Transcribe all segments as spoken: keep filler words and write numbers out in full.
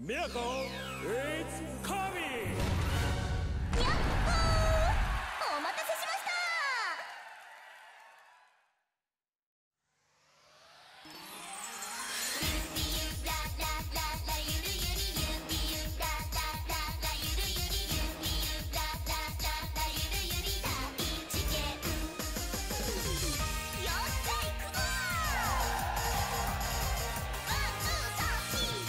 Miracle, it's coming! やっほー！お待たせしました！ゆびゆららららゆるゆりゆびゆららららゆるゆりゆびゆららららゆるゆりだいちけんよっしゃいくぞ！ワンツーサースリー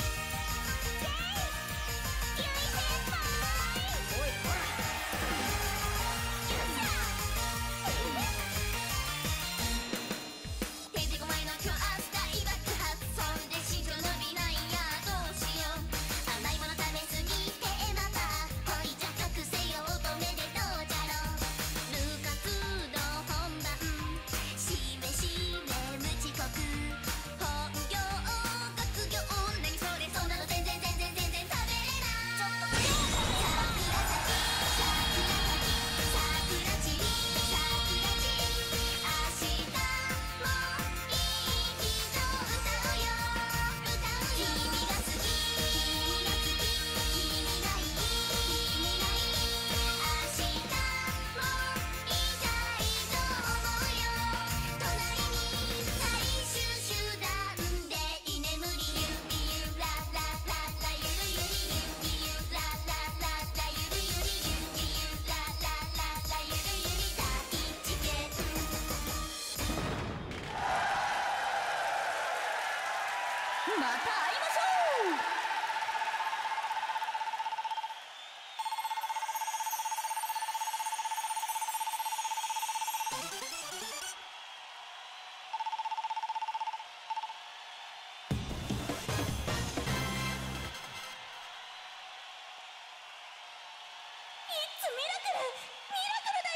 また会いましょう。イッツミラクル、ミラクルだ。